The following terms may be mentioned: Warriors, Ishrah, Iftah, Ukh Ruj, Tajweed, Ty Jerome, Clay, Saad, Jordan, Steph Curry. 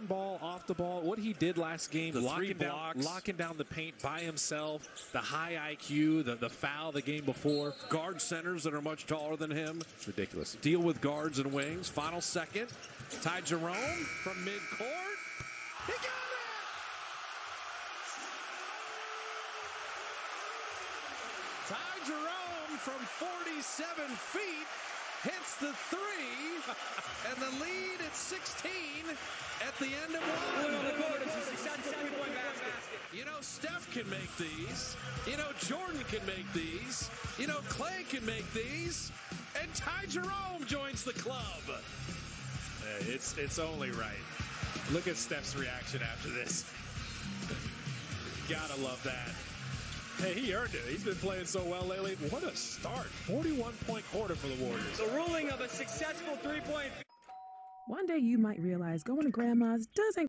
on ball, off the ball, what he did last game, locking down the paint by himself, the high IQ, the foul the game before. Guard centers that are much taller than him. It's ridiculous. Deal with guards and wings. Final second. Ty Jerome from midcourt. He got it! Ty Jerome from 47 feet hits the three, and the lead at 16 at the end of one. You know, Steph can make these. You know, Jordan can make these. You know, Clay can make these. And Ty Jerome joins the club. It's only right. Look at Steph's reaction after this. Gotta love that. Hey, he earned it. He's been playing so well lately. What a start. 41-point quarter for the Warriors. The ruling of a successful three-point. One day you might realize going to grandma's doesn't